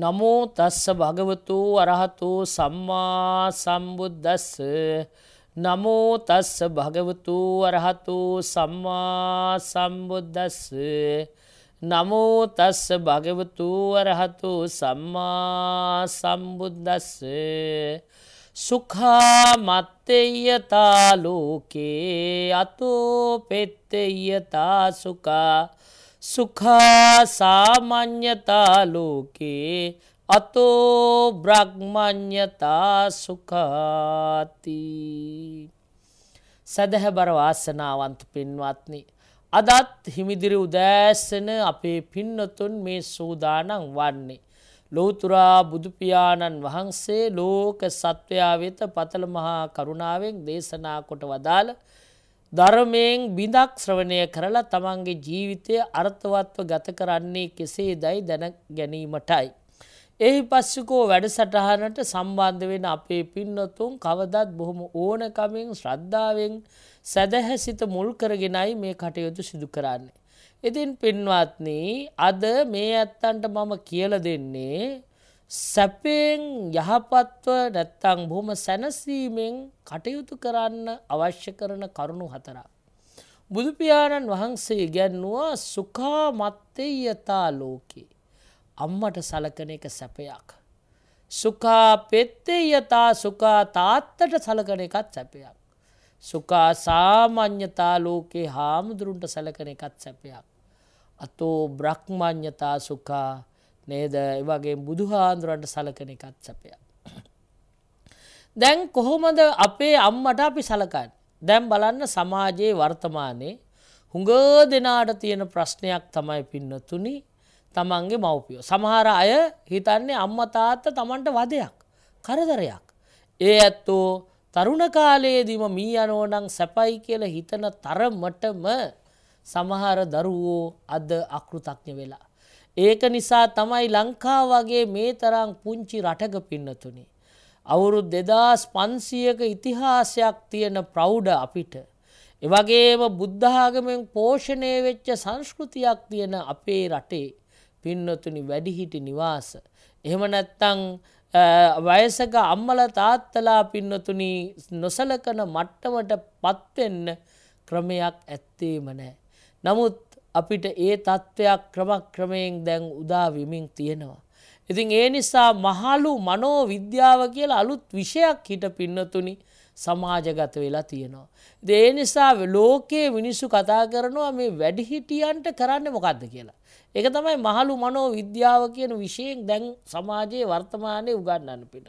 नमो तस्स भगवतो अरहतो सम्मा सम्बुद्धस्स नमो तस्स भगवतो अरहतो सम्मा सम्बुद्धस्स नमो तस्स भगवतो अरहतो सम्मा सम्बुद्धस्स सुखामत्तेयता लोके अतो पेत्तेयता सुखा सुखा सामान्यता लोके अतो ब्रह्मण्यता सुखाति सदैव वासनावंत पिन्वात्नी अदत् हिमिदिरि उदयसन अपे पिन्नतुन में सोदानं वान्ने लोतुरा බුදු පියාණන් වහන්සේ लोक सत्वया वेत पतल महा करुणावें देशना කොට වදාළ ධර්මයෙන් බිඳක් ශ්‍රවණය කරලා තමන්ගේ ජීවිතය අර්ථවත්ව ගත කරන්නේ කෙසේදයි දැන ගැනීමටයි. එහි පස්සකෝ වැඩසටහනට සම්බන්ධ වෙන අපේ පින්නතුන් කවදත් බොහොම ඕනකමින් ශ්‍රද්ධාවෙන් සදහසිත මුල් කරගෙනයි මේ කටයුතු සිදු කරන්නේ. ඉතින් පින්වත්නි අද මේ ඇත්තන්ට මම කියලා දෙන්නේ සැපෙන් යහපත්ව නැත්තම් බොහොම සැනසීමෙන් කටයුතු කරන්න අවශ්‍ය කරන කරුණු හතරක්. බුදු පියාණන් වහන්සේ ඉගැන්වුවා සුඛාමත්තේ යතා ලෝකේ. අම්මට සලකන එක සැපයක්. සුඛා පෙත්තේ යතා සුඛා තාත්තට සලකන එකත් සැපයක්. සුඛා සාමාන්‍යතා ලෝකේ හාමුදුරුන්ට සලකන එකත් සැපයක්. අතෝ බ්‍රහ්මඤ්ඤතා සුඛා නේද? ඒ වගේ බුදුහාඳුරන්ට සලකන එකත් සැපයක්. දැන් කොහොමද අපේ අම්මට අපි සලකන්නේ? දැන් බලන්න සමාජයේ වර්තමානයේ හුඟ දෙනාට තියෙන ප්‍රශ්නයක් තමයි පින්නතුනි තමන්ගේ මව්පියෝ. සමහර අය හිතන්නේ අම්මා තාත්තා තමන්ට වදයක්, කරදරයක්. ඒ ඇත්තෝ තරුණ කාලයේදීම මී යනෝ නම් සැපයි කියලා හිතන තරමටම සමහර දරුවෝ අද අකෘතඥ වෙලා. ඒක නිසා තමයි ලංකාව වගේ මේ තරම් පුංචි රටක පින්නතුනි අවුරුදු 2500ක ඉතිහාසයක් තියෙන ප්‍රෞඩ අපිට, ඒ වගේම බුද්ධ ආගමෙන් පෝෂණය වෙච්ච සංස්කෘතියක් තියෙන අපේ රටේ පින්නතුනි වැඩිහිටි නිවාස, එහෙම නැත්නම් වයසක අම්මලා තාත්තලා පින්නතුනි නොසලකන මට්ටමටපත් වෙන්න ක්‍රමයක් ඇත්තේම නැහැ. නමුත් අපිට ඒ තත්ත්වයක් ක්‍රමක්‍රමයෙන් දැන් උදා වෙමින් තියෙනවා. ඉතින් ඒ නිසා මහලු මනෝවිද්‍යාව කියලා අලුත් විෂයක් හිට පින්නතුනි සමාජගත වෙලා තියෙනවා. ඒ නිසා ලෝකයේ මිනිස්සු කතා කරනවා මේ වැඩිහිටියන්ට කරන්නේ මොකද්ද කියලා. ඒක තමයි මහලු මනෝවිද්‍යාව කියන විෂයෙන් දැන් සමාජයේ වර්තමානයේ උගන්වන්න පිට.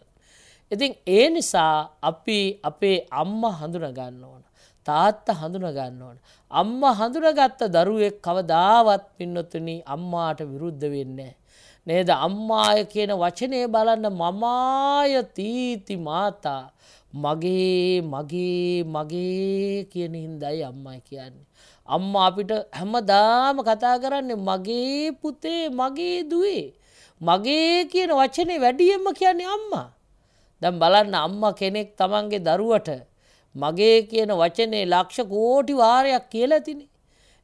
ඉතින් ඒ නිසා අපි අපේ අම්මා හඳුනා ගන්න ඕන. තාත්තා හඳුනා ගන්න ඕන. අම්මා හඳුනාගත්ත දරුවෙක් කවදාවත් පින්නතුනි අම්මාට විරුද්ධ වෙන්නේ නේද? අම්මාය කියන වචනේ බලන්න මමාය තීති මාතා මගේ මගේ මගේ කියන හින්දායි අම්මා කියන්නේ. අම්මා අපිට හැමදාම කතා කරන්නේ මගේ පුතේ, මගේ දුවේ. මගේ කියන වචනේ වැඩියෙන්ම කියන්නේ අම්මා. දැන් බලන්න අම්මා කෙනෙක් තමන්ගේ දරුවට මගේ කියන වචනේ ලක්ෂ කෝටි වාරයක් කියලා තිනේ.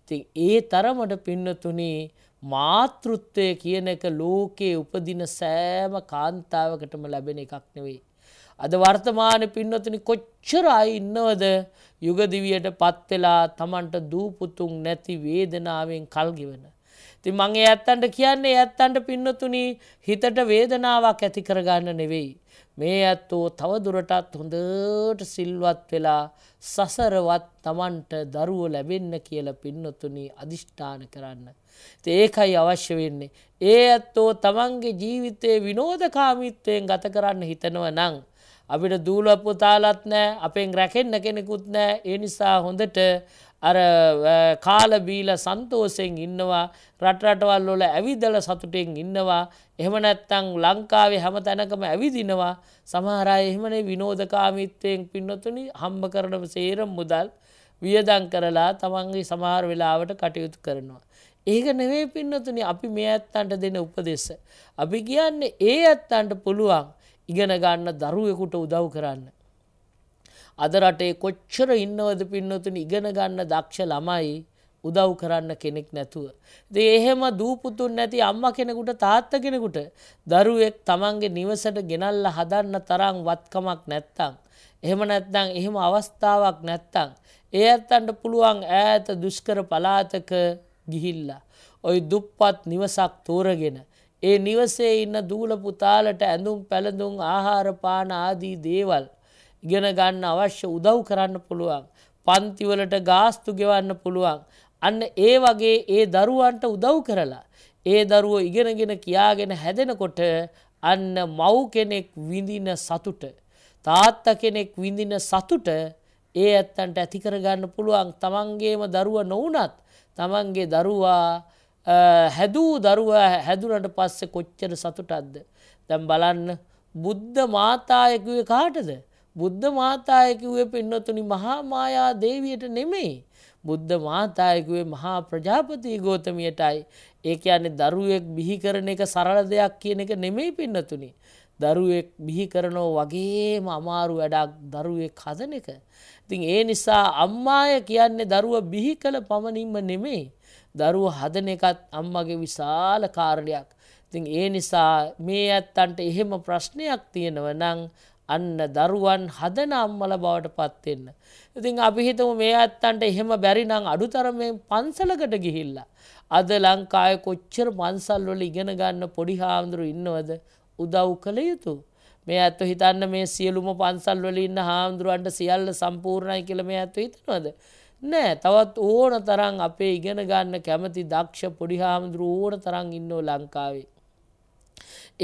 ඉතින් ඒ තරමට පින්නතුනි මාතෘත්වය කියන එක ලෝකේ උපදින සෑම කාන්තාවකටම ලැබෙන එකක් නෙවෙයි. අද වර්තමානයේ පින්නතුනි කොච්චර අය ඉන්නවද යුග දිවියටපත් වෙලා Tamanට දූ පුතුන් නැති වේදනාවෙන් කල් ගෙවන. ඉතින් මම ඇත්තන්ට කියන්නේ ඇත්තන්ට පින්නතුනි හිතට වේදනාවක් ඇති කරගන්න නෙවෙයි. මේ ඇත්තෝ තව දුරටත් හොඳට සිල්වත් වෙලා සසරවත් Tamanට දරුවෝ ලැබෙන්න කියලා පින්නතුනි අදිෂ්ඨාන කරන්න. ඉතින් ඒකයි අවශ්‍ය වෙන්නේ. ඒ ඇත්තෝ Tamanගේ ජීවිතේ විනෝදකාමීත්වයෙන් ගත කරන්න හිතනවා නම් අපිට දූල පුතාලත් නැහැ, අපෙන් රැකෙන්න කෙනෙකුත් නැහැ. ඒ නිසා හොඳට අර කාල බීල සන්තෝෂයෙන් ඉන්නවා, රට රටවල් වල ඇවිදලා සතුටෙන් ඉන්නවා, එහෙම නැත්නම් ලංකාවේ හැම තැනකම ඇවිදිනවා. සමහර අය එහෙමනේ විනෝදකාමීත්වයෙන් පින්නතුනි හම්බ කරනම සේරම මුදල් වියදම් කරලා තමන්ගේ සමහර වෙලාවට කටයුතු කරනවා. ඒක නෙවෙයි පින්නතුනි අපි මේ ඇත්තන්ට දෙන උපදේශ. අපි කියන්නේ ඒ ඇත්තන්ට පුළුවන් ඉගෙන ගන්න දරුවෙකුට උදව් කරන්න. අද රටේ කොච්චර ඉන්නවද පින්නතුනි ඉගෙන ගන්න දක්ෂ ළමයි උදව් කරන්න කෙනෙක් නැතුව. ඉතින් එහෙම දූ පුතුන් නැති අම්මා කෙනෙකුට තාත්තා කෙනෙකුට දරුවෙක් Tamange නිවසට ගෙනල්ලා හදන්න තරම් වත්කමක් නැත්තම් එහෙම නැත්නම් එහෙම අවස්ථාවක් නැත්තම් ඒ ඇත්තන්ට පුළුවන් ඈත දුෂ්කර පළාතක ගිහිල්ලා ওই දුප්පත් නිවසක් තෝරගෙන ඒ නිවසේ ඉන්න දූල පුතාලට ඇඳුම් පැළඳුම් ආහාර පාන ආදී දේවල් ඉගෙන ගන්න අවශ්‍ය උදව් කරන්න පුළුවන් පන්ති වලට ගාස්තු ගෙවන්න පුළුවන් අන්න ඒ වගේ ඒ දරුවන්ට උදව් කරලා ඒ දරුවෝ ඉගෙනගෙන කියාගෙන හැදෙනකොට අන්න මව් කෙනෙක් විඳින සතුට තාත්තා කෙනෙක් විඳින සතුට ඒ ඇත්තන්ට ඇති කර ගන්න පුළුවන් තමන්ගේම දරුවා නොඋනත් තමන්ගේ දරුවා හැදූ දරුවා හැදුනට පස්සේ කොච්චර සතුටක්ද දැන් බලන්න බුද්ධ මාතාය කිව්වේ කාටද බුද්ධ මාතාය කිව්වේ පින්නතුනි මහා මායා දේවියට නෙමෙයි බුද්ධ මාතාය කිව්වේ මහා ප්‍රජාපති ගෝතමියටයි ඒ කියන්නේ දරුවෙක් බිහි කරන එක සරල දෙයක් කියන එක නෙමෙයි පින්නතුනි දරුවෙක් බිහි කරනෝ වගේම අමාරු වැඩක් දරුවෙක් හදන එක ඉතින් ඒ නිසා අම්මාය කියන්නේ දරුවා බිහි කළ පමණින්ම නෙමෙයි දරුවා හදන එකත් අම්මගේ විශාල කාර්යයක් ඉතින් ඒ නිසා මේ ඇත්තන්ට එහෙම ප්‍රශ්නයක් තියෙනව නම් අන්න දරුවන් හදන අම්මල බවට පත් වෙන්න. ඉතින් අපි හිතමු මේ අත්තන්ට එහෙම බැරි නම් අඩුතරමේ පන්සලකට ගිහිල්ලා අද ලංකාවේ කොච්චර පන්සල් වල ඉගෙන ගන්න පොඩි හාමුදුරුවෝ ඉන්නවද උදව් කළ යුතු. මේ අත්තෝ හිතන්න මේ සියලුම පන්සල් වල ඉන්න හාමුදුරුවන්ට සියල්ල සම්පූර්ණයි කියලා මේ අත්තෝ හිතනවද? නෑ. තවත් ඕන තරම් අපේ ඉගෙන ගන්න කැමති දක්ෂ පොඩි හාමුදුරුවෝ ඕන තරම් ඉන්නෝ ලංකාවේ.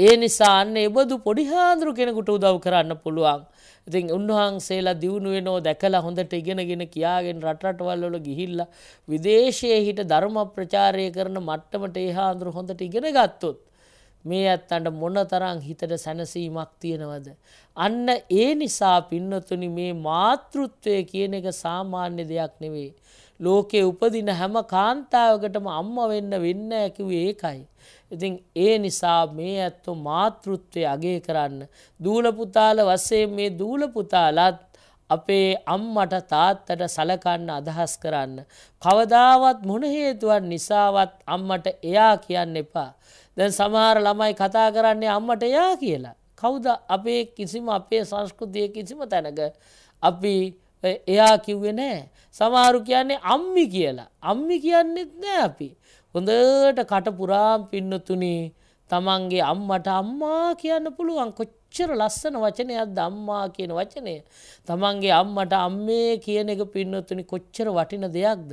ඒ නිසා අන්න එබඳු පොඩි හාඳුරු කෙනෙකුට උදව් කරන්න පුළුවන්. ඉතින් උන්වහන්සේලා දිනු වෙනෝ දැකලා හොඳට ඉගෙනගෙන කියාගෙන රට රටවල් වල ගිහිල්ලා විදේශයේ හිට ධර්ම ප්‍රචාරය කරන මට්ටමට ඒ හාඳුරු හොඳට ඉගෙන ගත්තොත් මේ ඇත්තන්ට මොනතරම් හිතට සැනසීමක් තියනවද? අන්න ඒ නිසා පින්නතුනි මේ මාතෘත්වය කියන එක සාමාන්‍ය දෙයක් නෙවෙයි. ලෝකේ උපදින හැම කාන්තාවකටම අම්මා වෙන්න වෙන්නේ කිව්වේ ඒකයි. ඉතින් ඒ නිසා මේ ඇත්තෝ මාතෘත්වය අගය කරන්න දූල පුතාල වශයෙන් මේ දූල පුතාලත් අපේ අම්මට තාත්තට සලකන්න අදහස් කරන්න. කවදාවත් මොන හේතුවක් නිසාවත් අම්මට එයා කියන්න එපා. දැන් සමහර ළමයි කතා කරන්නේ අම්මට එයා කියලා. කවුද අපේ කිසිම අපේ සංස්කෘතියේ කිසිම තැනක අපි එයා කිව්වේ නැහැ. සමහරු කියන්නේ අම්මි කියලා. අම්මි කියන්නේත් නැහැ අපි. හොඳට කට පුරාම් පින්නතුණි තමන්ගේ අම්මට අම්මා කියන්න පුළුවන් කොච්චර ලස්සන වචනයක්ද අම්මා කියන වචනය. තමන්ගේ අම්මට අම්මේ කියන එක පින්නතුණි කොච්චර වටින දෙයක්ද.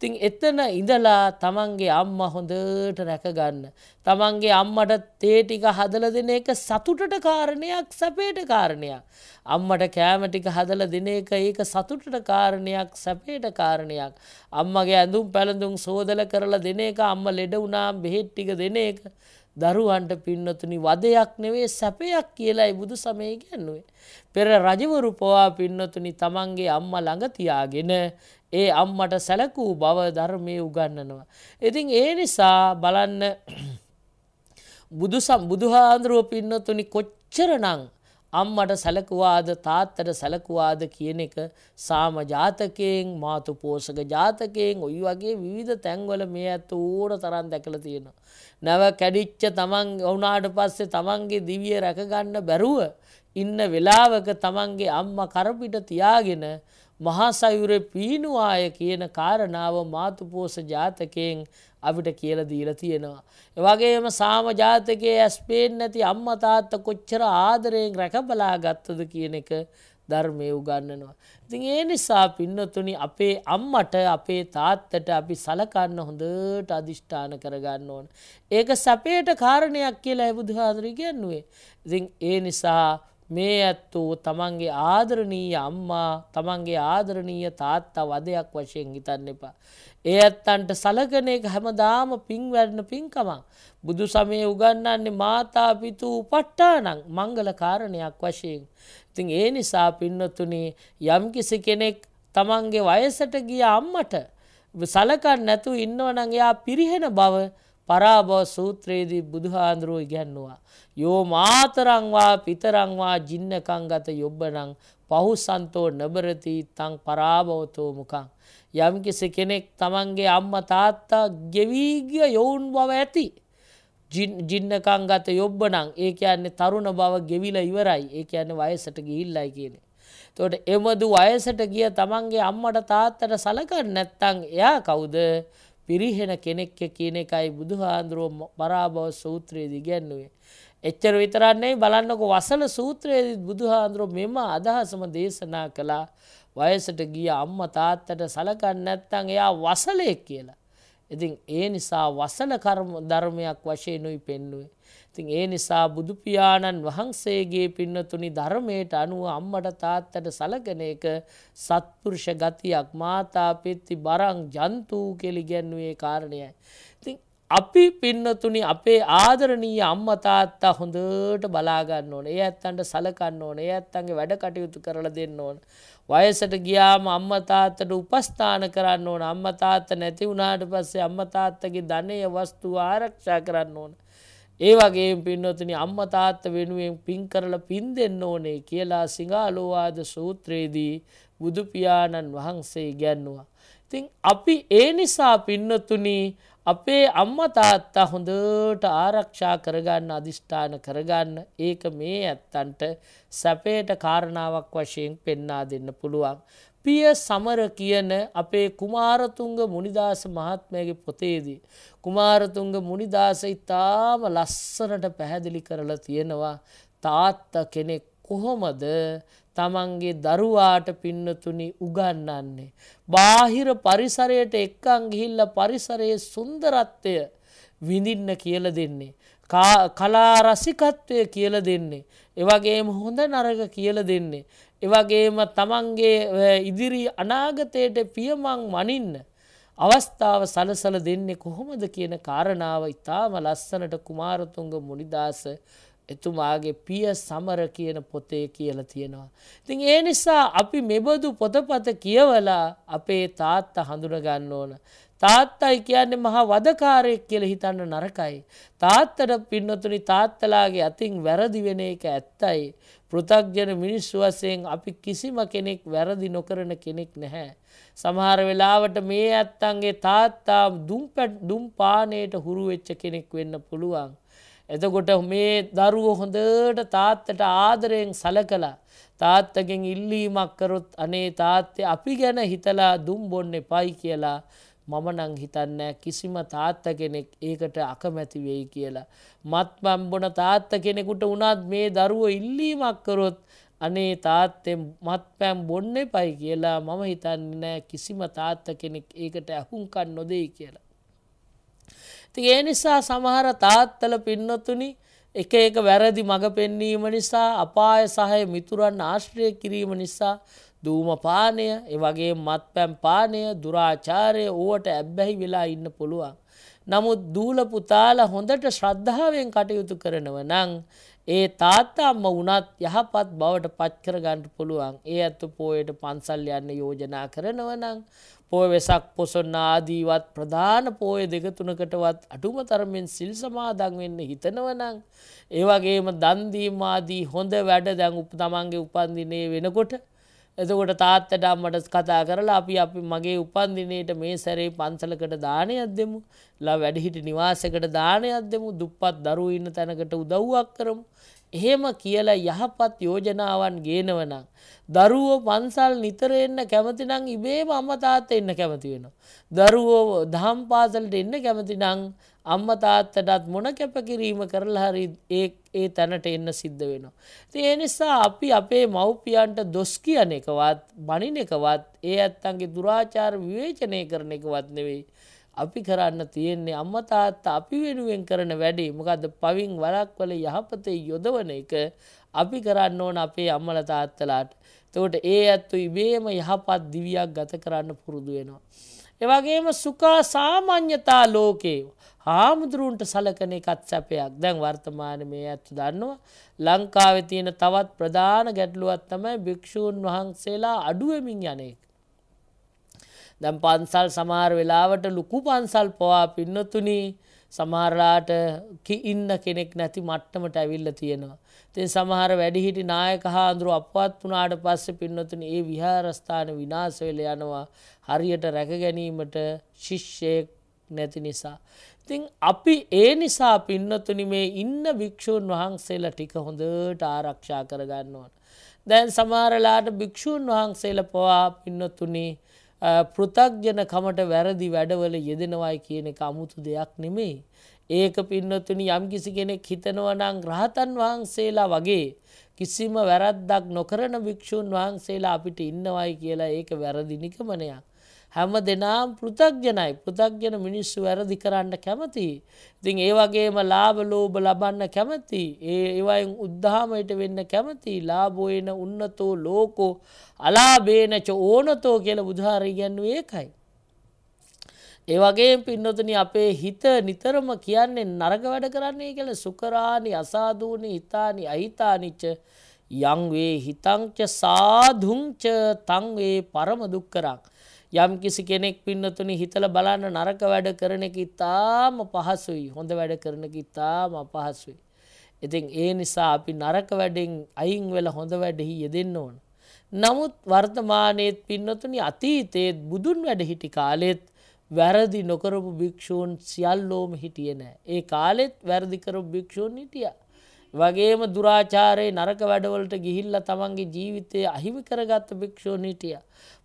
ඉතින් එතන ඉඳලා තමන්ගේ අම්මා හොඳට රැකගන්න. තමන්ගේ අම්මට තේ ටික හදලා දෙන එක සතුටට කාරණයක් සැපයට කාරණයක්. අම්මට කෑම ටික හදලා දෙන එක ඒක සතුටට කාරණයක් සැපයට කාරණයක් අම්මගේ ඇඳුම් පැළඳුම් සෝදලා කරලා දෙන එක අම්ම ලෙඩ වුණාම බෙහෙත් ටික දෙන එක දරුවන්ට පින්නතුනි වදයක් නෙවෙයි සැපයක් කියලායි බුදු සමයේ කියන්නේ පෙර රජවරු පවා පින්නතුනි තමන්ගේ අම්මා ළඟ තියාගෙන ඒ අම්මට සැලකූ බව ධර්මයේ උගන්වනවා ඉතින් ඒ නිසා බලන්න බුදුහාඳුරෝ පින්නතුනි කොච්චරනම් අම්මට සැලකුවාද තාත්තට සැලකුවාද කියන එක සාම ජාතකයෙන් මාතු පෝෂක ජාතකයෙන් ඔය වගේ විවිධ තැන්වල මේ අත ඕන තරම් දැකලා තියෙනවා. නැව කැඩිච්ච තමන් වුණාට පස්සේ තමන්ගේ දිවිය රැක ගන්න බැරුව ඉන්න වෙලාවක තමන්ගේ අම්මා කරපිට තියාගෙන මහා සයුරේ පීනුවාය කියන කාරණාව මාතු පෝෂක ජාතකයෙන් අපිට කියලා දීලා තියෙනවා. ඒ වගේම සාම ජාතකයේ ඇස් පේන්නේ නැති අම්මා තාත්තා කොච්චර ආදරයෙන් රැකබලා ගත්තද කියන එක ධර්මයේ උගන්වනවා. ඉතින් ඒ නිසා පින්නතුනි අපේ අම්මට අපේ තාත්තට අපි සලකන්න හොඳට අදිෂ්ඨාන කරගන්න ඕන. ඒක සැපයට කාරණයක් කියලා ඒ බුදුහාඳුරු කියන්නේ. ඉතින් ඒ නිසා මේ ඇත්තෝ තමන්ගේ ආදරණීය අම්මා තමන්ගේ ආදරණීය තාත්තා වදයක් වශයෙන් හිතන්න එපා. ඒ ඇත්තන්ට සලකන එක හැමදාම පින් වැඩන පින්කමක්. බුදු සමයේ උගන්වන්නේ මාතා පිතු උපට්ඨානං මංගල කාරණයක් වශයෙන්. ඉතින් ඒ නිසා පින්නතුනි යම්කිසි කෙනෙක් තමන්ගේ වයසට ගිය අම්මට සලකන්නේ නැතුව ඉන්නවනම් එයා පිරිහෙන බව ಪರಾಭವ ಸೂತ್ರೇದಿ ಬುಧ ಅಂದ್ರು ಈಗನ್ನುವ ಯೋ ಮಾತರಂಗ್ವ ಪಿತರಂಗ್ವ ಜಿನ್ನಕಾಂಗತ ಯೊಬ್ಬನಂಗ್ ಪಹುಸಂತೋ ನಬರತಿ ತಂಗ್ ಪರಾಭವತೋ ಮುಖಾಂಗ್ ಯಂ ಕಿಸಿ ಕೆನೆಕ್ ತಮಂಗೆ ಅಮ್ಮ ತಾತ ಗೆವೀಗ ಯೋನ್ ಭವಯತಿ जिन्नकांगत योब्बनांग एक याने तरुण बाव गेविला इवराई एक याने वयसट गीहिल्लाय कीने तो एमदु वयसट गिय तमंगे अम्मट तात्तट सलकन्न නැත්තං එයා කවුද පිරිහෙන කෙනෙක් කියන එකයි බුදුහාඳුරෝ පරාභව සූත්‍රයේදී කියන්නේ. එච්චර විතරක් නෙවෙයි බලන්නකො වසල සූත්‍රයේදී බුදුහාඳුරෝ මෙම අදහසම දේශනා කළා. වයසට ගිය අම්මා තාත්තට සලකන්නේ නැත්තම් එයා වසලෙක් කියලා. ඉතින් ඒ නිසා වසල කර්ම ධර්මයක් වශයෙන්ුයි පෙන්වුවේ. ඉතින් ඒ නිසා බුදු පියාණන් වහන්සේගේ පින්නතුනි ධර්මයට අනුව අම්මට තාත්තට සලකන එක සත්පුරුෂ ගතියක්. මාතා පිත්ති බරං ජන්තු කියලා කියන්නේ ඒ කාරණයයි. ඉතින් අපි පින්නතුනි අපේ ආදරණීය අම්මා තාත්තා හොඳට බලා ගන්න ඕනේ. ඒ ඇත්තන්ට සලකන්න ඕනේ. ඒ ඇත්තන්ගේ වැඩ කටයුතු කරලා දෙන්න ඕනේ. वयसट गियाम अम्मा तात्तट उपस्थान करन्न ओन अम्मा तात्ता නැති වුණාට පස්සේ අම්මා තාත්තගේ ධනය වස්තු ආරක්ෂා කරන්න ඕන. ඒ වගේම පින්නොතනි අම්මා තාත්තා වෙනුවෙන් පින් කරලා පින් දෙන්න ඕනේ කියලා සිඟාලෝවාද සූත්‍රයේදී බුදු පියාණන් වහන්සේ ඉගැන්වුවා. ඉතින් අපි ඒ නිසා පින්නොතුනි අපේ අම්මා තාත්තා හොඳට ආරක්ෂා කරගන්න අදිෂ්ඨාන කරගන්න. ඒක මේ ඇත්තන්ට සැපේට කාරණාවක් වශයෙන් පෙන්වා දෙන්න පුළුවන්. පිය සමර කියන අපේ කුමාරතුංග මුනිදාස මහත්මයාගේ පොතේදී කුමාරතුංග මුනිදාස ඊටාම ලස්සනට පැහැදිලි කරලා තියෙනවා තාත්තා කෙනෙක් කොහොමද තමන්ගේ දරුවාට පින්නතුනි උගන්වන්නේ. බාහිර පරිසරයට එක්කන් ගිහිල්ලා පරිසරයේ සුන්දරත්වය විඳින්න කියලා දෙන්නේ. කලා රසිකත්වය කියලා දෙන්නේ. ඒ වගේම හොඳ නරක කියලා දෙන්නේ. ඒ වගේම තමන්ගේ ඉදිරි අනාගතයට පියමන් වනින්න අවස්ථාව සලසලා දෙන්නේ කොහොමද කියන කාරණාව ඊටාම ලස්සනට කුමාරතුංග මුනිදාස එතුමාගේ පිය සමර කියන පොතේ කියලා තියෙනවා. ඉතින් ඒ නිසා අපි මෙබඳු පොතපත කියවලා අපේ තාත්තා හඳුනා ගන්න ඕන. තාත්තයි කියන්නේ මහා වදකාරයෙක් කියලා හිතන්න නරකයි. තාත්තට පින්නතුනි තාත්තලාගේ අතින් වැරදි වෙන එක ඇත්තයි. පෘථග්ජන මිනිස්සු වශයෙන් අපි කිසිම කෙනෙක් වැරදි නොකරන කෙනෙක් නැහැ. සමහර වෙලාවට මේ ඇත්තන්ගේ තාත්තා දුම් පානේට හුරු වෙච්ච කෙනෙක් වෙන්න පුළුවන්. එතකොට මේ දරුවෝ හොඳට තාත්තට ආදරයෙන් සලකලා තාත්තගෙන් ඉල්ලීමක් කරොත් අනේ තාත්තේ අපි ගැන හිතලා දුම් බොන්න එපයි කියලා මම නම් හිතන්නේ කිසිම තාත්තා කෙනෙක් ඒකට අකමැති වෙයි කියලා. මත්පම් බොන තාත්තා කෙනෙකුට වුණත් මේ දරුවෝ ඉල්ලීමක් කරොත් අනේ තාත්තේ මත්පම් බොන්න එපයි කියලා මම හිතන්නේ කිසිම තාත්තා කෙනෙක් ඒකට අහුම්කන් නොදෙයි කියලා. ඉතින් ඒ නිසා සමහර තාත්තල පින්නතුනි එක එක වැරදි මඟ පෙන්වීම නිසා අපාය සහය මිතුරන් ආශ්‍රය කිරීම නිසා ධූමපානය, ඒ වගේම මත්පැන් පානය, දුරාචාරය ඕවට ඇබ්බැහි වෙලා ඉන්න පුළුවන්. නමුත් දූල පුතාලා හොඳට ශ්‍රද්ධාවෙන් කටයුතු කරනව නම් ඒ තාත්තා අම්ම වුණත් යහපත් බවට පත් කර ගන්න පුළුවන්. ඒ අතු පොයට පන්සල් යන්න යෝජනා කරනව නම් පොය වෙසක් පොසොන් ආදීවත් ප්‍රධාන පොය දෙක තුනකටවත් අඩුම තරමින් සිල් සමාදන් වෙන්න හිතනව නම් ඒ වගේම දන් දීම ආදී හොඳ වැඩ දැන් තමන්ගේ උපන්දිනේ වෙනකොට එතකොට තාත්තට අම්මට කතා කරලා අපි මගේ උපන්දිනේට මේ සැරේ පන්සලකට දානයක් දෙමු. ලා වැඩිහිටි නිවාසයකට දානයක් දෙමු. දුප්පත් දරුවෝ ඉන්න තැනකට උදව්වක් කරමු. එහෙම කියලා යහපත් යෝජනාවන් ගේනව නම් දරුවෝ පන්සල් නිතර එන්න කැමති නම් ඉබේම අම්මා තාත්තා එන්න කැමති වෙනවා. දරුවෝ දහම් පාසලට එන්න කැමති නම් අම්මා තාත්තටත් මොන කැපකිරීම කරලා හරි ඒ තැනට එන්න සිද්ධ වෙනවා. ඉතින් ඒ නිසා අපි අපේ මව්පියන්ට දොස් කියන එකවත්, බනින එකවත්, ඒ ඇත්තන්ගේ දුරාචාර විවේචනය කරන එකවත් නෙවෙයි. අපි කරන්න තියෙන්නේ අම්මා තාත්තා අපි වෙනුවෙන් කරන වැඩේ. මොකද පවින් වරක්වල යහපතේ යොදවන එක අපි කරන්න ඕන අපේ අම්මලා තාත්තලාට. එතකොට ඒ ඇත්තෝ ඉබේම යහපත් දිවියක් ගත කරන්න පුරුදු වෙනවා. ඒ වගේම සුඛා සාමාන්‍යතා ලෝකේ හාමුදුරුන්ට සලකන එකත් සැපයක්. දැන් වර්තමානයේ මේ ඇත්ත දන්නවා ලංකාවේ තියෙන තවත් ප්‍රධාන ගැටලුවක් තමයි භික්ෂූන් වහන්සේලා අඩු වෙමින් යන එක. दम 5 साल समार वेलावट लुकू 5 साल पवा पिन्न तुनी समाराट की इन्न केनेक नथी मट्टमट आविल्ला थियेनवा ते समार වැඩිහිටි නායකහා අඳුර අපවත් වුණාට පස්සේ පින්නතුනි ඒ විහාරස්ථාන විනාශ වෙලා යනවා හරියට රැක ගැනීමට ශිෂ්‍යෙක් නැති නිසා. ඉතින් අපි ඒ නිසා පින්නතුනි මේ ඉන්න භික්ෂුන් වහන්සේලා ටික හොඳට ආරක්ෂා කර ගන්න ඕන. දැන් සමහරලාට භික්ෂුන් වහන්සේලා පවා පින්නතුනි පෘථග්ජන කමට වැරදි වැඩවල යෙදෙනවයි කියන එක අමුතු දෙයක් නෙමෙයි. एक पिन्नोतुनी यम किसी केने खितनवनां ग्रहतन वांगसेला वगे किसीम वैरद्दाक नोकरन भिक्षुन वांगसेला අපිට ඉන්නවයි කියලා ඒක වැරදි නිකමනයක්. හැමදෙනාම පෘථග්ජනයි. පෘථග්ජන මිනිස්සු වැරදි කරන්න කැමති. ඉතින් ඒ වගේම ලාභ ලෝභ ලබන්න කැමති. ඒවයින් උද්ධාමයට වෙන්න කැමති. ලාභෝයන උන්නතෝ ලෝකෝ අලාභේන ච ඕනතෝ කියලා බුදුහාරය කියන්නේ ඒකයි. ඒ වගේම පින්නොතනි අපේ හිත නිතරම කියන්නේ නරක වැඩ කරන්නේ කියලා සුකරානි අසාදුනි හිතානි අහිතානිච යං වේ හිතං ච සාදුං ච තං වේ පරම දුක්කරං යම් කිසි කෙනෙක් පින්නොතනි හිතලා බලන්න නරක වැඩ කරන එක ඉතාම පහසුයි හොඳ වැඩ කරන එක ඉතාම අපහසුයි. ඉතින් ඒ නිසා අපි නරක වැඩෙන් අයින් වෙලා හොඳ වැඩෙහි යෙදෙන්න ඕන. නමුත් වර්තමානයේත් පින්නොතනි අතීතයේත් බුදුන් වැඩ හිටි කාලෙත් වැරදි නොකරපු භික්ෂූන් සියල්ලෝම හිටියේ නැහැ. ඒ කාලෙත් වැරදි කරපු භික්ෂූන් හිටියා. වගේම දුරාචාරයේ නරක වැඩවලට ගිහිල්ලා තමන්ගේ ජීවිතය අහිමි කරගත්ත භික්ෂූන් හිටියා.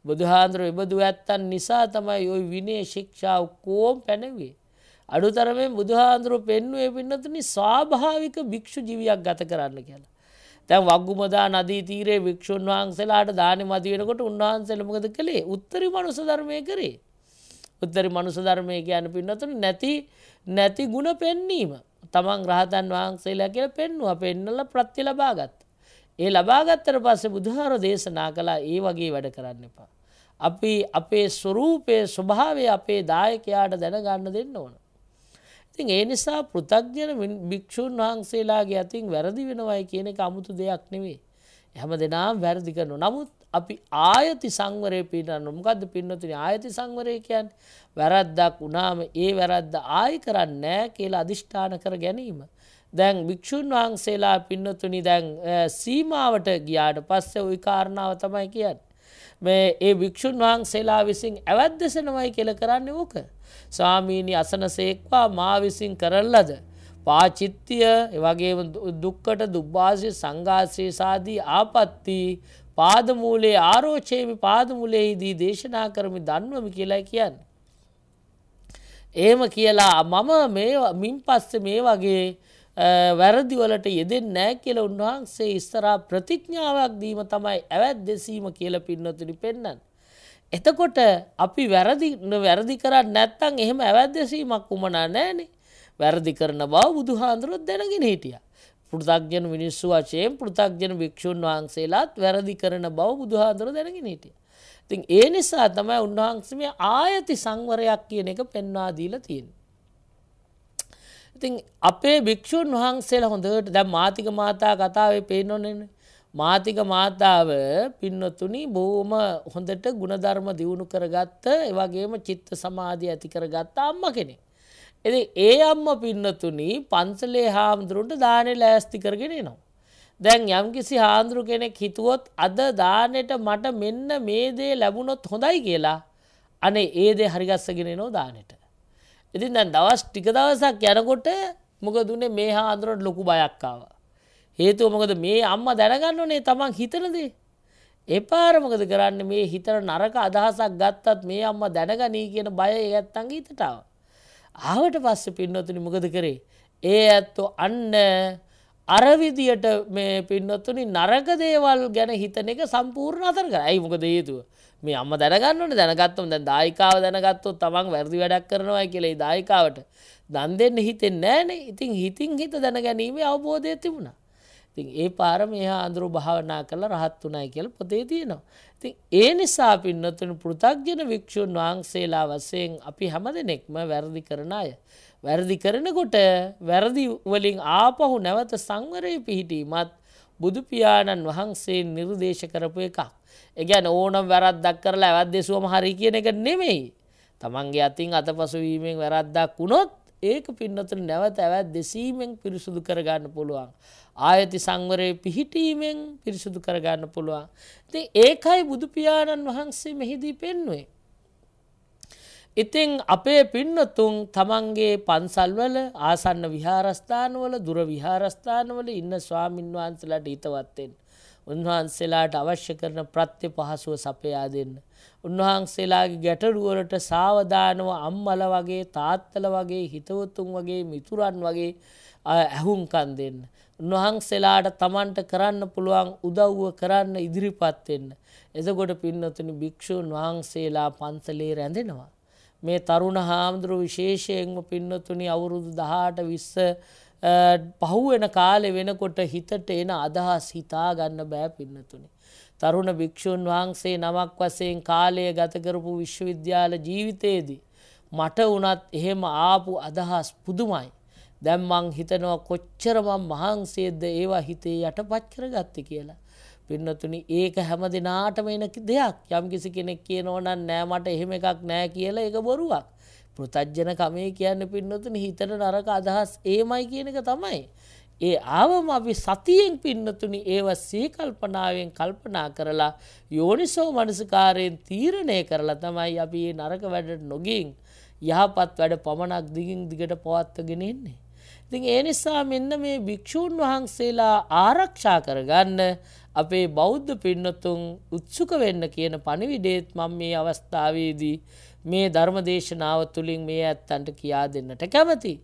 බුදුහාඳුරෝ ඉබදු ඇත්තන් නිසා තමයි ওই විනය ශික්ෂා ඔක්කොම පැනවුවේ. අඩුතරමෙන් බුදුහාඳුරෝ පෙන්වුවේ පින්නතුනි ස්වාභාවික භික්ෂු ජීවියක් ගත කරන්න කියලා. දැන් වග්ගුමදා නදී තීරයේ භික්ෂුන් වහන්සේලාට දානි මදි වෙනකොට උන්වහන්සේලා මොකද කළේ? උත්තරී මනුෂ්‍ය ධර්මයේ කරේ. උත්තරී මනුෂ්‍ය ධර්මයේ කියන්නේ පින්නතුනි නැති ಗುಣ පෙන්වීම. තමන් රහතන් වහන්සේලා කියලා පෙන්වුවා. පෙන්නලා ප්‍රත්‍ය ලබාගත්. ඒ ලබාගත්තට පස්සේ බුදුහාරෝ දේශනා කළා ඒ වගේ වැඩ කරන්න එපා. අපි අපේ ස්වરૂපයේ ස්වභාවය අපේ දායකයාට දැනගන්න දෙන්න ඕන. ඉතින් ඒ නිසා පෘථග්ජන භික්ෂුන් වහන්සේලාගේ අතින් වැරදි වෙනවයි කියන එක 아무තු දෙයක් නෙවෙයි. හැමදෙනාම වැරදි කරනවා. නමුත් අපි ආයති සංවරය පිළිගන්න. මොකද්ද පින්නතුනි ආයති සංවරය කියන්නේ? වැරද්දක් වුණාම ඒ වැරද්ද ආයි කරන්නේ නැහැ කියලා අදිෂ්ඨාන කර ගැනීම. දැන් භික්ෂුන් වහන්සේලා පින්නතුනි දැන් සීමාවට ගියාට පස්සේ ওই කාරණාව තමයි කියන්නේ. මේ ඒ භික්ෂුන් වහන්සේලා විසින් අවද්දසනමයි කියලා කරන්නේ ඕක. ස්වාමීනි අසනසේක්වා මා විසින් කරලද පාචිත්‍ය ඒ වගේම දුක්කට දුබ්බාසී සංඝාසී සාදී ආපත්‍ති පාදමූලේ ආරෝචේමි පාදමූලේදී දේශනා කරමි දන්වමි කියලා කියන්නේ. එහෙම කියලා මම මින් පස්සේ මේ වගේ වැරදි වලට යෙදෙන්නේ නැහැ කියලා උන්වහන්සේ ඉස්සරහා ප්‍රතිඥාවක් දීම තමයි අවද්දසීම කියලා පින්නතුනි පෙන්නන්නේ. එතකොට අපි වැරදි කරන්නේ නැත්නම් එහෙම අවද්දසීමක් උමනා නැහැනේ. වැරදි කරන බව බුදුහාඳුරෝ දැනගෙන හිටියා. පෘථග්ජන මිනිස්සු වශයෙන් පෘථග්ජන භික්ෂුන් වහන්සේලාත් වැරදි කරන බව බුදුහාඳුරෝ දැනගෙන හිටියා. ඉතින් ඒ නිසා තමයි උන්වහන්සේ මේ ආයති සංවරයක් කියන එක පෙන්වා දීලා තියෙන්නේ. ඉතින් අපේ භික්ෂුන් වහන්සේලා හොඳට දැන් මාතික මාතා කතාවේ පේනෝනේ. මාතික මාතාව පින්නතුනි බොහොම හොඳට ගුණධර්ම දියුණු කරගත්ත, ඒ වගේම චිත්ත සමාධිය ඇති කරගත්ත අම්මා කෙනෙක්. ඉතින් ඒ අම්මා පින්නතුනි පන්සලේ හාමුදුරුන්ට දානේ ලෑස්ති කරගෙන එනවා. දැන් යම්කිසි හාමුදුරු කෙනෙක් හිතුවොත් අද දානෙට මට මෙන්න මේ දේ ලැබුණොත් හොඳයි කියලා අනේ ඒ දේ හරි ගස්සගෙන එනවා දානෙට. ඉතින් දැන් ටික දවසක් යනකොට මොකද උනේ මේ හාමුදුරුන්ට ලොකු බයක් ආවා. හේතුව මොකද මේ අම්මා දැනගන්න ඕනේ තමන් හිතන දේ. එපාර මොකද කරන්නේ මේ හිතන නරක අදහසක් ගත්තත් මේ අම්මා දැනගනී කියන බය ඒ නැත්තං හිතට ආවා. ආවට පස්සේ පින්නොතුනි මොකද කරේ? ඒ ඇත්තෝ අන්න අර විදියට මේ පින්නොතුනි නරක දේවල් ගැන හිතන එක සම්පූර්ණ අතර කරා. ඇයි මොකද හේතුව? මේ අම්මා දැනගන්න ඕනේ. දැනගත්තම දැන් දායිකාව දැනගත්තොත් තමන් වැරදි වැඩක් කරනවා කියලා ඒ දායිකාවට දන් දෙන්න හිතෙන්නේ නැහනේ. ඉතින් හිත දැනගැනීමේ අවබෝධය තිබුණා. ඉතින් ඒ පාර මෙහා අඳුරු භාවනා කළා රහත් උනායි කියලා පොතේ තියෙනවා. ඉතින් ඒ නිසා පින්නතුනි පෘථග්ජන භික්ෂුන් වහන්සේලා වශයෙන් අපි හැමදෙනෙක්ම වැරදි කරන අය. වැරදි කරනකොට වැරදි වලින් ආපහු නැවත සංවරයේ පිහිටීමත් බුදුපියාණන් වහන්සේ නිර්දේශ කරපු එකක්. ඒ කියන්නේ ඕනම වැරද්දක් කරලා වැරද්දෙසුවම හරි කියන එක නෙමෙයි. තමන්ගේ අතින් අතපසු වීමෙන් වැරද්දක් වුණොත් ඒක පින්නතර නැවත වැරද්දෙසීමෙන් පිරිසුදු කර ගන්න පුළුවන්. ආයති සංවරයේ පිහිටීමෙන් පිරිසුදු කර ගන්න පුළුවන්. ඉතින් ඒකයි බුදුපියාණන් වහන්සේ මෙහිදී පෙන්වුවේ. ඉතින් අපේ පින්නතුන් තමන්ගේ පන්සල්වල ආසන්න විහාරස්ථානවල දුර විහාරස්ථානවල ඉන්න ස්වාමින් වහන්සේලාට හිතවත් වෙන්න. උන්වහන්සේලාට අවශ්‍ය කරන ප්‍රත්‍ය පහසුව සපයා දෙන්න. උන්වහන්සේලාගේ ගැටළු වලට සාවධානව අම්මලා වගේ තාත්තලා වගේ හිතවතුන් වගේ මිතුරන් වගේ ඇහුම්කන් දෙන්න. උන්වහන්සේලාට තමන්ට කරන්න පුළුවන් උදව්ව කරන්න ඉදිරිපත් වෙන්න. එතකොට පින්නතුනි භික්ෂුන් වහන්සේලා පන්සලේ රැඳෙනවා. මේ තරුණ හාමුදුරුවෝ විශේෂයෙන්ම පින්නතුනි අවුරුදු 18-20 පහු වෙන කාලේ වෙනකොට හිතට එන අදහස් හිතා ගන්න බෑ පින්නතුනි. තරුණ භික්ෂුන් වහන්සේ නමක් වශයෙන් කාලය ගත කරපු විශ්වවිද්‍යාල ජීවිතයේදී මට උනත් එහෙම ආපු අදහස් පුදුමයි. දැන් මං හිතනවා කොච්චර මං මහන්සියෙන්ද ඒවා හිතේ යටපත් කරගත්තේ කියලා. පින්නතුනි ඒක හැමදිනාටම එන දෙයක්. යම්කිසි කෙනෙක් කියනෝ නම් නෑ මට එහෙම එකක් නෑ කියලා ඒක බොරුවක්. පෘථජන කමේ කියන්නේ පින්නතුනි හිතන නරක අදහස් ඒමයි කියන එක තමයි. ඒ ආවම අපි සතියෙන් පින්නතුනි ඒව සීකල්පනාවෙන් කල්පනා කරලා යෝනිසෝ මනසිකාරයෙන් තීරණය කරලා තමයි අපි මේ නරක වැඩට නොගින් යහපත් වැඩ පමණක් දිගින් දිගට පවත්වාගෙන එන්නේ. ඉතින් ඒ නිසා මෙන්න මේ භික්ෂූන් වහන්සේලා ආරක්ෂා කරගන්න අපේ බෞද්ධ පින්නතුන් උත්සුක වෙන්න කියන පණිවිඩයත් මම මේ අවස්ථාවේදී මේ ධර්මදේශනාව තුළින් මේ ඇත්තන්ට කියා දෙන්නට කැමතියි.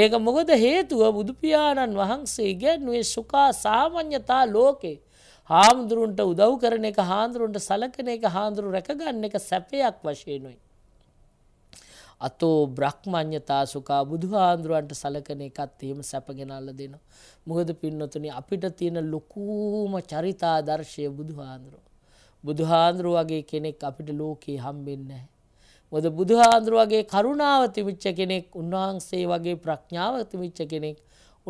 ඒක මොකද හේතුව බුදු පියාණන් වහන්සේ ඉගැන්වුවේ සුඛා සාමඤ්ඤතා ලෝකේ. හාමුදුරුන්ට උදව් කරන එක, හාමුදුරුන්ට සලකන එක, හාමුදුරු රැකගන්න එක සැපයක් වශයෙන්ුයි. අතෝ බ්‍රහ්මඤ්ඤතා සුඛා බුදුහාඳුරන්ට සලකන එකත් එහෙම සැපගෙනල්ලා දෙනවා. මොකද පින්නතුනි අපිට තියෙන ලොකුම චරිතාදර්ශය බුදුහාඳුරෝ. බුදුහාඳුරෝ වගේ කෙනෙක් අපිට ලෝකේ හම්බෙන්නේ නැහැ. මොකද බුදුහාඳුරෝ වගේ කරුණාව තිබිච්ච කෙනෙක්, උන්වහන්සේ වගේ ප්‍රඥාව තිබිච්ච කෙනෙක්,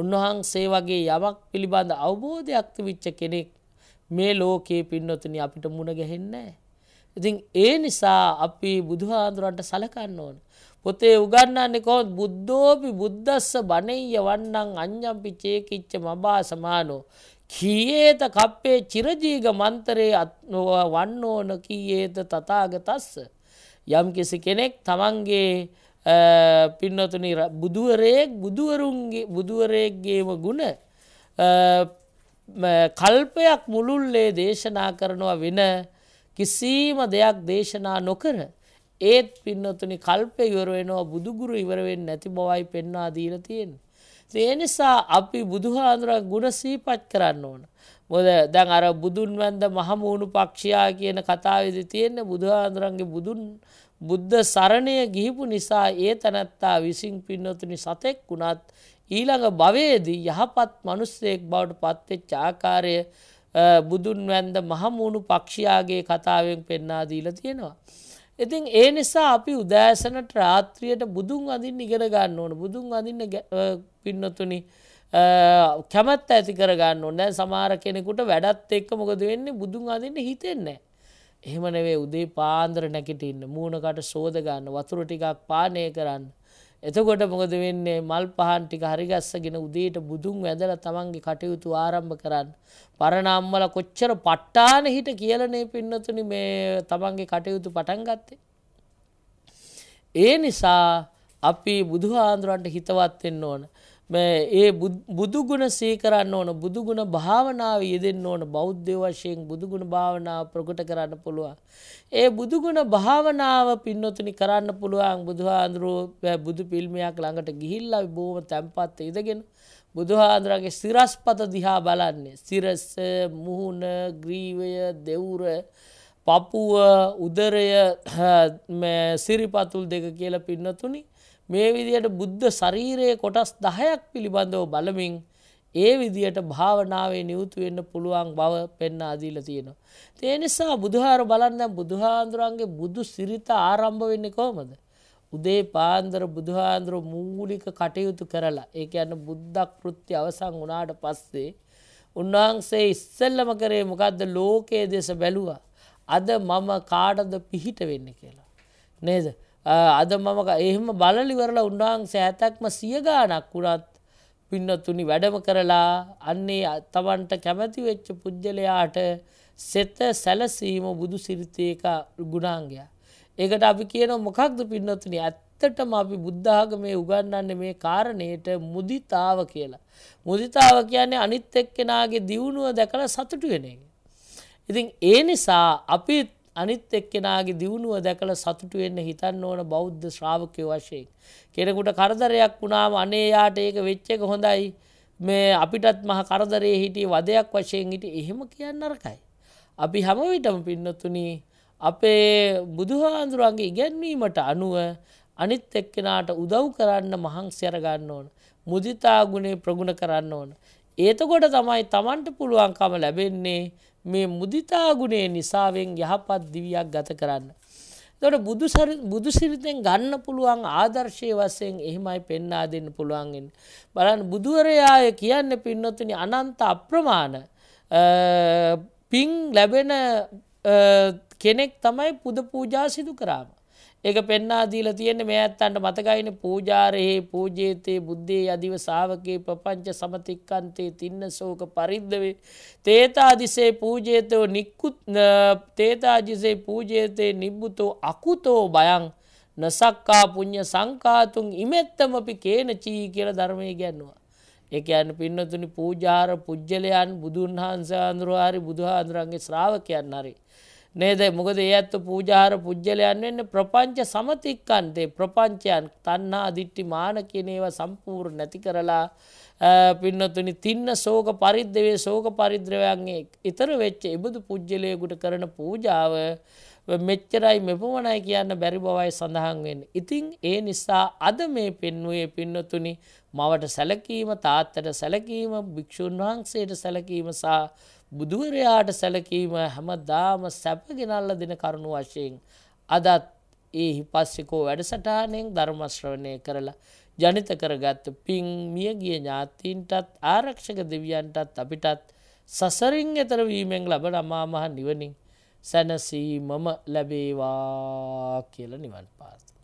උන්වහන්සේ වගේ යමක් පිළිබඳ අවබෝධයක් තිබිච්ච කෙනෙක් මේ ලෝකේ පින්නතුනි අපිට මුණ ගැහෙන්නේ නැහැ. ඉතින් ඒ නිසා අපි බුදුහාඳුරන්ට සලකන්න ඕන. පොතේ උගන්වන්නේ කොහොමද? බුද්ධෝපි බුද්දස්ස බණෙය්‍ය වන්නං අඤ්ඤම්පි චේකිච්ච මබා සමානෝ කීයේත කප්පේ චිරජීග මන්තරේ වන්නෝන කීයේත තථාගතස්ස. යම්කිසි කෙනෙක් තමන්ගේ පින්නතුනි බුදුවරයෙක්ගේම ගුණ කල්පයක් මුළුල්ලේ දේශනා කරනවා වෙන කිසිම දෙයක් දේශනා නොකර ඒත් පින්නතුනි කල්පය ඉවර වෙනවා බුදුගුරු ඉවර වෙන්නේ නැති බවයි පෙන්වා දීලා තියෙන්නේ. ඒ නිසා අපි බුදුහාඳුරා ගුණ සිහිපත් කරන්න ඕන. මොකද දැන් අර බුදුන් වැඳ මහමූණු පක්ෂියා කියන කතාවේදී තියෙන්නේ බුදුහාඳුරන්ගේ බුද්ධ සරණය ගිහිපු නිසා ඒ තනත්තා විසින් පින්නතුනි සතෙක් වුණත් ඊළඟ භවයේදී යහපත් මිනිසෙක් බවට පත්වෙච්ච ආකාරය බුදුන් වැඳ මහමූණු පක්ෂියාගේ කතාවෙන් පෙන්වා දීලා තියෙනවා. ඉතින් ඒ නිසා අපි උදෑසනට රාත්‍රියට බුදුන් වඳින්න ඉගෙන ගන්න ඕන. බුදුන් වඳින්න පින්නතුනි කැමැත්ත ඇති කර ගන්න ඕන. දැන් සමහර කෙනෙකුට වැඩත් එක්ක මොකද වෙන්නේ? බුදුන් වඳින්න හිතෙන්නේ නැහැ. එහෙම නෙවෙයි උදේ පාන්දර නැගිටින්න, මූණකට සෝද ගන්න, වතුර ටිකක් පානය කරන්න. එතකොට මොකද වෙන්නේ? මල් පහන් ටික හරි ගස්සගෙන උදේට බුදුන් වැඳලා තමන්ගේ කටයුතු ආරම්භ කරන්න. පරණ අම්මලා කොච්චර ප ဋ ාණ හිට කියලානේ පින්නතුනි මේ තමන්ගේ කටයුතු පටන් ගත්තේ. ඒ නිසා අපි බුදුහාඳුරන්ට හිතවත් වෙන්න ඕන. මේ බුදුගුණ සිහි කරන්න ඕන, බුදුගුණ භාවනාව යෙදෙන්න ඕන. බෞද්ධ වශයෙන් බුදුගුණ භාවනාව ප්‍රකට කරන්න පුළුවන්. ඒ බුදුගුණ භාවනාව පින්නතුනි කරන්න පුළුවන් බුදුහාඳුරෝ බුදු පිළිමයක් ළඟට ගිහිල්ලා බොහොම තැම්පත් ඉඳගෙන බුදුහාඳුරගේ සිරස්පත දිහා බලන්නේ. සිරස, මුහුණ, ග්‍රීවය, දෙවුර, පපුව, උදරය, සිරිපතුල් දෙක කියලා පින්නතුනි මේ විදියට බුද්ධ ශරීරයේ කොටස් 10ක් පිළිබඳව බලමින් ඒ විදියට භාවනාවේ නියුතු වෙන්න පුළුවන් බව පෙන්වා දීලා තියෙනවා. ඒ නිසා බුදුහාර බලන්න බුදුහාඳුරන්ගේ බුදු සිරිත ආරම්භ වෙන්නේ කොහොමද? උදේ පාන්දර බුදුහාඳුර මූලික කටයුතු කරලා, ඒ කියන්නේ බුද්ධ කෘත්‍ය අවසන් වුණාට පස්සේ उन्नांग से इसल मकरे मुकाद लोके देश बेलुआ अद मम काट अद पीट वे निकेला नेज अद मम का एहम बालली वरला उन्नांग से ऐतक म सियगा ना कुणात पिन्न तुनी වැඩම කරලා අන්නේ තවන්ට කැමැති වෙච්ච පුජ්‍යලයාට සෙත සැලසීම බුදු සිරිතේ එක ගුණාංගය. ඒකට අපි කියනවා මොකක්ද පින්නතුනි? ඇත්තටම අපි බුද්ධ ආගමේ උගන්වන්නේ මේ කාරණේට මුදිතාව කියලා. මුදිතාව කියන්නේ අනිත් එක්කෙනාගේ දියුණුව දැකලා සතුටු වෙන එක. ඉතින් ඒ නිසා අපි අනිත් එක්කෙනාගේ දියුණුව දැකලා සතුටු වෙන්න හිතන්න ඕන බෞද්ධ ශ්‍රාවකයෝ වශයෙන්. කෙනෙකුට කරදරයක් වුණාම අනේ යාට ඒක වෙච්ච එක හොඳයි. මේ අපිටත් මහ කරදරේ හිටියේ වදයක් වශයෙන් හිටියේ එහෙම කියන්න නරකයි. අපි හැම විටම පින්නතුනි අපේ බුදුහාඳුරන්ගේ ඉගැන්වීමට අනුව අනිත් එක්කෙනාට උදව් කරන්න මහන්සි අර ගන්න ඕන. මුදිතා ගුණේ ප්‍රගුණ කරන්න ඕන. එතකොට තමයි Tamanට පුළුවන්කම ලැබෙන්නේ මේ මුදිතා ගුණේ නිසාවෙන් යහපත් දිවියක් ගත කරන්න. එතකොට බුදු සිරිතෙන් ගන්න පුළුවන් ආදර්ශයේ වශයෙන් එහිමයි පෙන්වා දෙන්න පුළුවන් වෙන්නේ. බලන්න බුදුරයාය කියන්නේ පින්නතුනි අනන්ත අප්‍රමාණ පින් ලැබෙන කෙනෙක් තමයි පුද පූජා සිදු කරාම. ඒක පෙන්වා දීලා තියෙන්නේ මේ ඇත්තන්ට මතකයිනේ පූජාරේ පූජේතේ බුද්දේ යදිව ශාවකේ පපංච සමතික්කන්තේ තින්න ශෝක පරිද්දවේ තේතාදිසේ පූජේතෝ නික්කුත් තේතාදිසේ පූජේතේ නිබ්බුතෝ අකුතෝ බයං නසක්කා පුඤ්ඤ සංකාතුං ඉමෙත්තමපි කේනචී කියලා ධර්මයේ කියනවා. ඒ කියන්නේ පින්නතුනි පූජාර පුජ්‍යලයන් බුදුන් වහන්සේ අඳුරාරි බුදුහාඳුරන්ගේ ශ්‍රාවකයන් හරි නේද? මොකද ඒ ඇත්ත පූජාහාර පුජ්‍යලයන් වෙන්නේ ප්‍රපංච සමතික්කන්තේ ප්‍රපංචයන් තණ්හා දිට්ඨි මාන කියන ඒවා සම්පූර්ණ නැති කරලා පින්නතුනි තින්න ශෝක පරිද්දවේ ශෝක පරිද්දවයන් ඊතර වෙච්ච ඉබුදු පුජ්‍යලයකට කරන පූජාව මෙච්චරයි මෙපමණයි කියන්න බැරි බවයි සඳහන් වෙන්නේ. ඉතින් ඒ නිසා අද මේ පෙන්වුවේ පින්නතුනි මවට සැලකීම, තාත්තට සැලකීම, භික්ෂුන් වහන්සේට සැලකීම සහ බුදුරයාට සැලකීම හැමදාම සැප ගෙනල්ලා දෙන කරුණු වශයෙන් අදත් ඒ හිපස්සිකෝ වැඩසටහනෙන් ධර්ම ශ්‍රවණය කරලා ජනිත කරගත් පින් මියගිය ඥාතීන්ටත් ආරක්ෂක දෙවියන්ටත් අපිටත් සසරින් එතර වීමෙන් ලැබෙන අමා මහ නිවනින් සැනසීමම ලැබේවා කියලා නිවන් පාර්ථනා